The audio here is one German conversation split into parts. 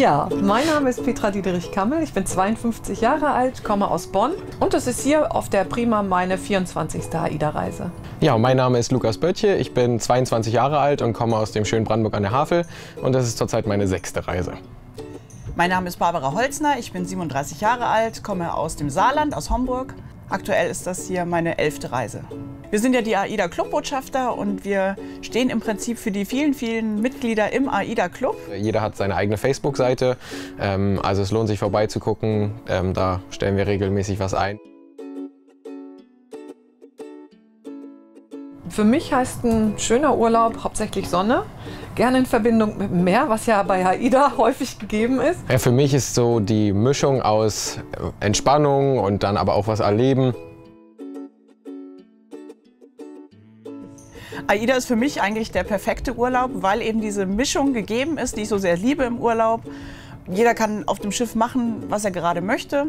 Ja, mein Name ist Petra Diederich Kammel, ich bin 52 Jahre alt, komme aus Bonn und das ist hier auf der Prima meine 24. AIDA-Reise. Ja, mein Name ist Lukas Böttche, ich bin 22 Jahre alt und komme aus dem schönen Brandenburg an der Havel und das ist zurzeit meine 6. Reise. Mein Name ist Barbara Holzner, ich bin 37 Jahre alt, komme aus dem Saarland, aus Homburg. Aktuell ist das hier meine 11. Reise. Wir sind ja die AIDA-Clubbotschafter und wir stehen im Prinzip für die vielen, vielen Mitglieder im AIDA-Club. Jeder hat seine eigene Facebook-Seite, also es lohnt sich vorbeizugucken, da stellen wir regelmäßig was ein. Für mich heißt ein schöner Urlaub hauptsächlich Sonne, gerne in Verbindung mit dem Meer, was ja bei AIDA häufig gegeben ist. Ja, für mich ist so die Mischung aus Entspannung und dann aber auch was erleben. AIDA ist für mich eigentlich der perfekte Urlaub, weil eben diese Mischung gegeben ist, die ich so sehr liebe im Urlaub. Jeder kann auf dem Schiff machen, was er gerade möchte.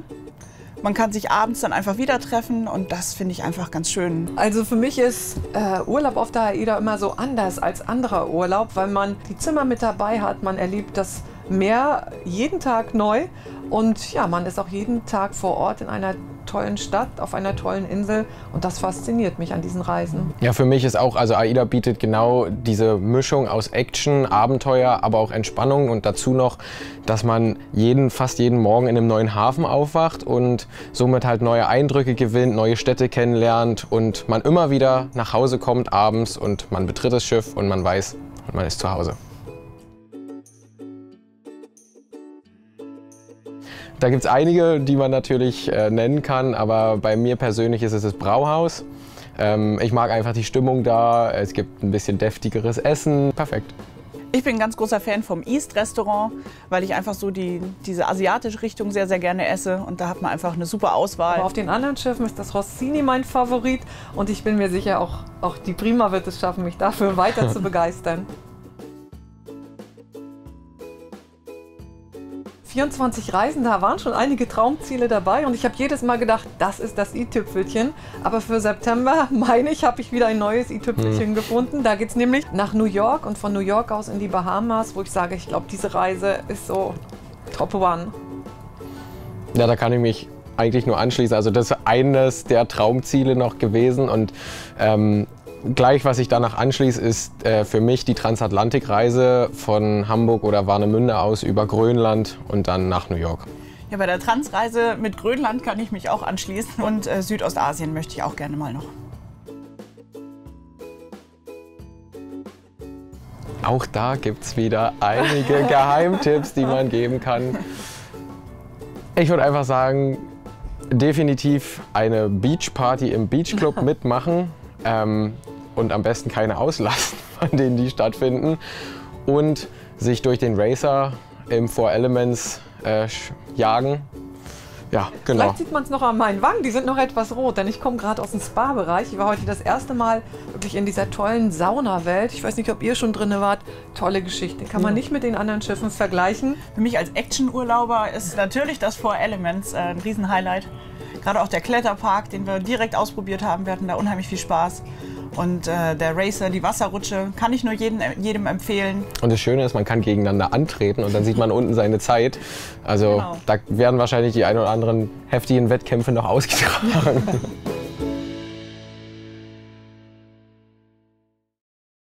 Man kann sich abends dann einfach wieder treffen und das finde ich einfach ganz schön. Also für mich ist Urlaub auf der AIDA immer so anders als anderer Urlaub, weil man die Zimmer mit dabei hat, man erlebt das Meer jeden Tag neu und ja, man ist auch jeden Tag vor Ort in einer tollen Stadt, auf einer tollen Insel und das fasziniert mich an diesen Reisen. Ja, für mich ist auch, also AIDA bietet genau diese Mischung aus Action, Abenteuer, aber auch Entspannung und dazu noch, dass man fast jeden Morgen in einem neuen Hafen aufwacht und somit halt neue Eindrücke gewinnt, neue Städte kennenlernt und man immer wieder nach Hause kommt abends und man betritt das Schiff und man weiß, man ist zu Hause. Da gibt es einige, die man natürlich nennen kann, aber bei mir persönlich ist es das Brauhaus. Ich mag einfach die Stimmung da, es gibt ein bisschen deftigeres Essen, perfekt. Ich bin ein ganz großer Fan vom East-Restaurant, weil ich einfach so diese asiatische Richtung sehr, sehr gerne esse und da hat man einfach eine super Auswahl. Aber auf den anderen Schiffen ist das Rossini mein Favorit und ich bin mir sicher, auch die Prima wird es schaffen, mich dafür weiter zu begeistern. 24 Reisen, da waren schon einige Traumziele dabei und ich habe jedes Mal gedacht, das ist das i-Tüpfelchen. Aber für September, meine ich, habe ich wieder ein neues i-Tüpfelchen gefunden. Da geht es nämlich nach New York und von New York aus in die Bahamas, wo ich sage, ich glaube, diese Reise ist so Top One. Ja, da kann ich mich eigentlich nur anschließen. Also das ist eines der Traumziele noch gewesen und gleich, was ich danach anschließe, ist für mich die Transatlantikreise von Hamburg oder Warnemünde aus über Grönland und dann nach New York. Ja, bei der Transreise mit Grönland kann ich mich auch anschließen und Südostasien möchte ich auch gerne mal noch. Auch da gibt es wieder einige Geheimtipps, die man geben kann. Ich würde einfach sagen, definitiv eine Beachparty im Beachclub mitmachen. Und am besten keine auslassen, an denen die stattfinden und sich durch den Racer im Four Elements jagen. Ja, genau. Vielleicht sieht man es noch an meinen Wangen, die sind noch etwas rot, denn ich komme gerade aus dem Spa-Bereich. Ich war heute das erste Mal wirklich in dieser tollen Saunawelt. Ich weiß nicht, ob ihr schon drin wart. Tolle Geschichte, kann man nicht mit den anderen Schiffen vergleichen. Für mich als Action-Urlauber ist natürlich das Four Elements ein Riesen-Highlight. Gerade auch der Kletterpark, den wir direkt ausprobiert haben, wir hatten da unheimlich viel Spaß. Und der Racer, die Wasserrutsche, kann ich nur jedem empfehlen. Und das Schöne ist, man kann gegeneinander antreten und dann sieht man unten seine Zeit. Also genau. Da werden wahrscheinlich die ein oder anderen heftigen Wettkämpfe noch ausgetragen.